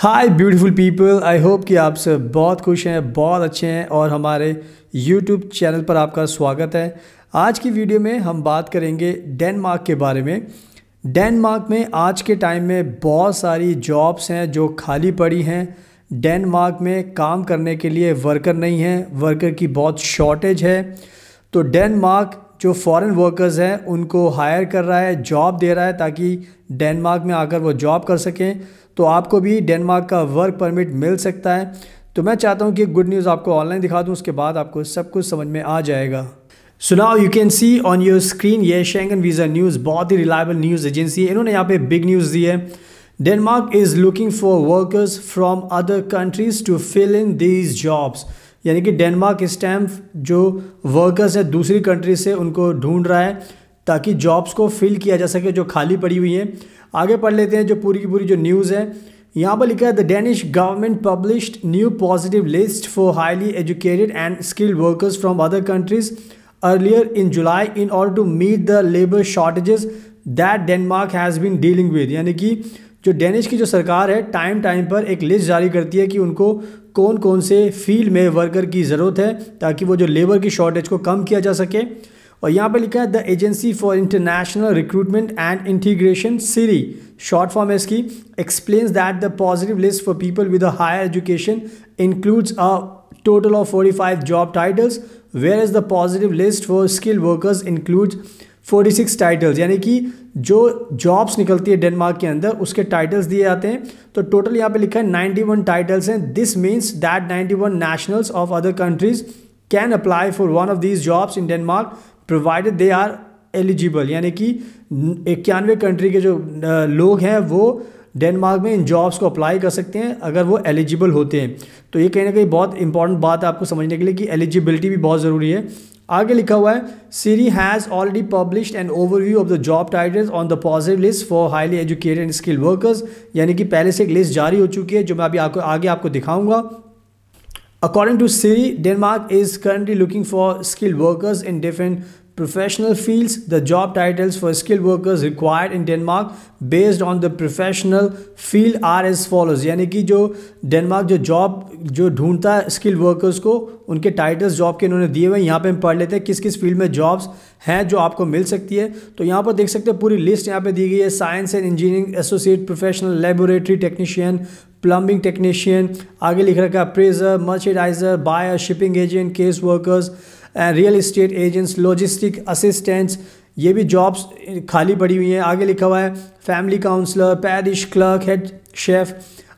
Hi beautiful people, I hope कि आप सब बहुत खुश हैं, बहुत अच्छे हैं और हमारे यूट्यूब चैनल पर आपका स्वागत है। आज की वीडियो में हम बात करेंगे डेनमार्क के बारे में। डेनमार्क में आज के टाइम में बहुत सारी जॉब्स हैं जो खाली पड़ी हैं। डेनमार्क में काम करने के लिए वर्कर नहीं हैं, वर्कर की बहुत शॉर्टेज है। तो डेनमार्क जो फॉरेन वर्कर्स हैं उनको हायर कर रहा है, जॉब दे रहा है ताकि डेनमार्क में आकर वो जॉब कर सकें। तो आपको भी डेनमार्क का वर्क परमिट मिल सकता है। तो मैं चाहता हूं कि गुड न्यूज़ आपको ऑनलाइन दिखा दूं, उसके बाद आपको सब कुछ समझ में आ जाएगा। So now you can see on your screen ये शेंगन वीज़ा न्यूज़, बहुत ही रिलायबल न्यूज़ एजेंसी है। इन्होंने यहाँ पे बिग न्यूज़ दी है। Denmark is looking for workers from other countries to fill in these jobs, यानी कि डेनमार्क इस टाइम जो वर्कर्स हैं दूसरी कंट्री से उनको ढूंढ रहा है ताकि जॉब्स को फिल किया जा सके जो खाली पड़ी हुई हैं। आगे पढ़ लेते हैं जो पूरी की पूरी जो न्यूज़ है। यहाँ पर लिखा है the Danish government published new positive list for highly educated and skilled workers from other countries earlier in July in order to meet the labour shortages that Denmark has been dealing with. यानी कि जो Danish की जो सरकार है time time पर एक list जारी करती है कि उनको कौन कौन से फील्ड में वर्कर की ज़रूरत है ताकि वो जो लेबर की शॉर्टेज को कम किया जा सके। और यहाँ पे लिखा है the agency for international recruitment and integration SIRI, short form है इसकी, explains that the positive list for people with a higher education includes a total of 45 job titles where is the positive list for skilled workers includes 46 titles. यानी कि जो jobs निकलती है Denmark के अंदर उसके टाइटल्स दिए जाते हैं। तो टोटल यहाँ पे लिखा है 91 टाइटल्स हैं। This means that 91 nationals of other countries can apply for one of these jobs in Denmark provided they are eligible. यानी कि 91 कंट्री के जो लोग हैं वो डेनमार्क में इन जॉब्स को अप्लाई कर सकते हैं अगर वो एलिजिबल होते हैं। तो ये कहीं ना कहीं बहुत इंपॉर्टेंट बात है आपको समझने के लिए कि एलिजिबिलिटी भी बहुत ज़रूरी है। आगे लिखा हुआ है SIRI has already published an overview of the job titles on the positive list for highly educated and skilled workers. यानी कि पहले से एक लिस्ट जारी हो चुकी है जो मैं अभी आपको आगे आपको दिखाऊंगा। According to SIRI, Denmark is currently looking for skilled workers in different professional fields. The job titles for skilled workers required in Denmark based on the professional field are as follows. यानी कि जो Denmark जो job जो ढूंढता है skilled workers को उनके titles job के इन्होंने दिए हुए हैं। यहाँ पे हम पढ़ लेते हैं किस किस फील्ड में जॉब्स हैं जो आपको मिल सकती है। तो यहाँ पर देख सकते हैं पूरी लिस्ट यहाँ पे दी गई है। Science and engineering associate professional, laboratory technician, plumbing technician, आगे लिख रखा है appraiser, merchandiser, buyer, shipping agent, case workers and real estate agents, logistic assistants, ये भी जॉब्स खाली पड़ी हुई हैं। आगे लिखा हुआ है family counsellor, parish clerk, head chef,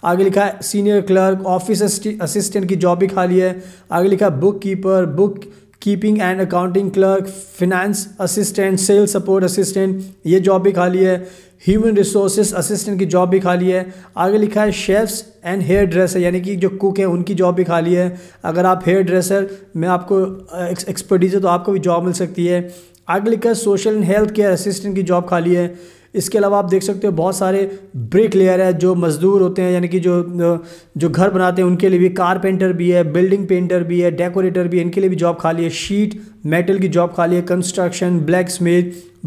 आगे लिखा है सीनियर क्लर्क, ऑफिस असिस्टेंट की जॉब भी खाली है। आगे लिखा है book keeper, book keeping and accounting clerk, finance assistant, sales support assistant, ये जॉब भी खाली है। ह्यूमन रिसोर्सेज असिस्टेंट की जॉब भी खाली है। आगे लिखा है शेफ्स एंड हेयर ड्रेसर, यानी कि जो कुक हैं उनकी जॉब भी खाली है। अगर आप हेयर ड्रेसर में आपको एक्सपर्टीज है तो आपको भी जॉब मिल सकती है। आगे लिखा है social and health care assistant की जॉब खाली है। इसके अलावा आप देख सकते हो बहुत सारे ब्रिक लेयर है जो मजदूर होते हैं, यानी कि जो घर बनाते हैं उनके लिए भी, कारपेंटर भी है, बिल्डिंग पेंटर भी है, डेकोरेटर भी है, इनके लिए भी जॉब खाली है। शीट मेटल की जॉब खाली है। Construction, blacksmith,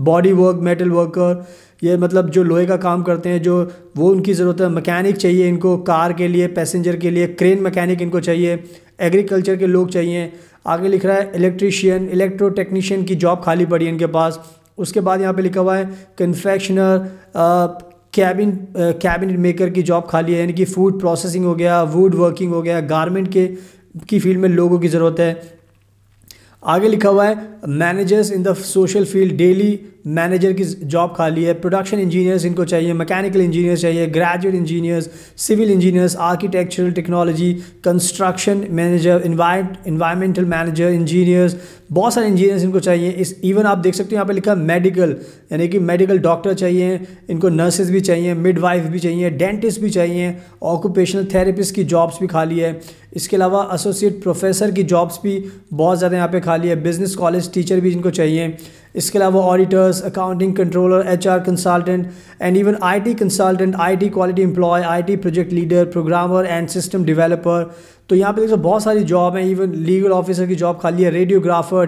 body work, metal worker, ये मतलब जो लोहे का काम करते हैं जो वो उनकी ज़रूरत है। मैकेनिक चाहिए इनको कार के लिए, पैसेंजर के लिए, क्रेन मैकेनिक इनको चाहिए, एग्रीकल्चर के लोग चाहिए। आगे लिख रहा है इलेक्ट्रीशियन, इलेक्ट्रो टेक्नीशियन की जॉब खाली पड़ी है इनके पास। उसके बाद यहाँ पे लिखा हुआ है कन्फेक्शनर, कैबिनेट मेकर की जॉब खाली है, यानी कि फूड प्रोसेसिंग हो गया, वुड वर्किंग हो गया, गारमेंट की फील्ड में लोगों की ज़रूरत है। आगे लिखा हुआ है managers in the social field, daily manager की जॉब खाली है। प्रोडक्शन इंजीनियर्स इनको चाहिए, मैकेनिकल इंजीनियर्स चाहिए, graduate engineers, civil engineers, architectural technology, construction manager, environmental manager, engineers, बहुत सारे इंजीनियर्स इनको चाहिए। इस इवन आप देख सकते हो यहाँ पे लिखा है मेडिकल, यानी कि मेडिकल डॉक्टर चाहिए इनको, नर्सेज भी चाहिए, मिडवाइफ भी चाहिए, डेंटिस्ट भी चाहिए, ऑक्यूपेशनल थेरेपिस्ट की जॉब्स भी खाली है। इसके अलावा एसोसिएट प्रोफेसर की जॉब्स भी बहुत ज़्यादा यहाँ पे खाली है। बिजनेस कॉलेज टीचर भी इनको चाहिए। इसके अलावा auditors, accounting controller, HR consultant and even IT consultant, IT quality employ, IT project leader, programmer and system developer. तो यहाँ पे देखो बहुत सारी जॉब हैं। इवन लीगल ऑफिसर की जॉब खाली है, रेडियोग्राफर,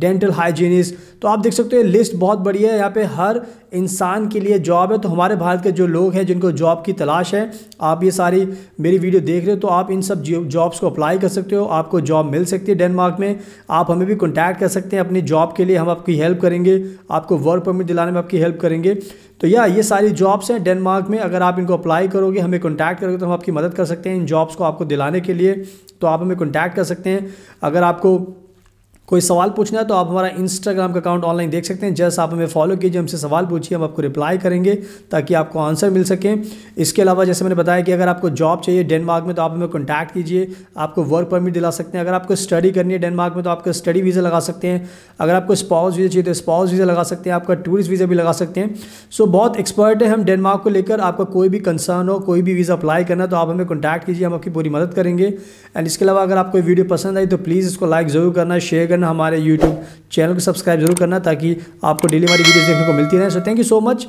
डेंटल हाइजीनिस्ट। तो आप देख सकते हो लिस्ट बहुत बड़ी है, यहाँ पे हर इंसान के लिए जॉब है। तो हमारे भारत के जो लोग हैं जिनको जॉब की तलाश है, आप ये सारी मेरी वीडियो देख रहे हो, तो आप इन सब जॉब्स को अप्लाई कर सकते हो, आपको जॉब मिल सकती है डेनमार्क में। आप हमें भी कॉन्टैक्ट कर सकते हैं अपनी जॉब के लिए, हम आपकी हेल्प करेंगे, आपको वर्क परमिट दिलाने में आपकी हेल्प करेंगे। तो या ये सारी जॉब्स हैं डेनमार्क में, अगर आप इनको अप्लाई करोगे, हमें कॉन्टैक्ट करोगे, तो हम आपकी मदद कर सकते हैं इन जॉब्स को आपको दिलाने के लिए। तो आप हमें कॉन्टैक्ट कर सकते हैं। अगर आपको कोई सवाल पूछना है तो आप हमारा इंस्टाग्राम का अकाउंट ऑनलाइन देख सकते हैं, जैसे आप हमें फॉलो कीजिए, हमसे सवाल पूछिए, हम आपको रिप्लाई करेंगे ताकि आपको आंसर मिल सके। इसके अलावा जैसे मैंने बताया कि अगर आपको जॉब चाहिए डेनमार्क में तो आप हमें कॉन्टैक्ट कीजिए, आपको वर्क परमिट दिला सकते हैं। अगर आपको स्टडी करनी है डेनमार्क में तो आपको स्टडी वीज़ा लगा सकते हैं। अगर आपको स्पाउस वीज़ा चाहिए तो स्पाउस वीज़ा लगा सकते हैं, आपका टूरिस्ट वीज़ा भी लगा सकते हैं। सो बहुत एक्सपर्ट है हम डेनमार्क को लेकर। आपका कोई भी कंसर्न हो, कोई भी वीज़ा अप्लाई करना तो आप हमें कॉन्टैक्ट कीजिए, हम आपकी पूरी मदद करेंगे। एंड इसके अलावा अगर आपको वीडियो पसंद आई तो प्लीज़ इसको लाइक ज़रूर करना, शेयर करना, हमारे YouTube चैनल को सब्सक्राइब जरूर करना ताकि आपको डेली हमारी वीडियोस देखने को मिलती रहे। So thank you so much.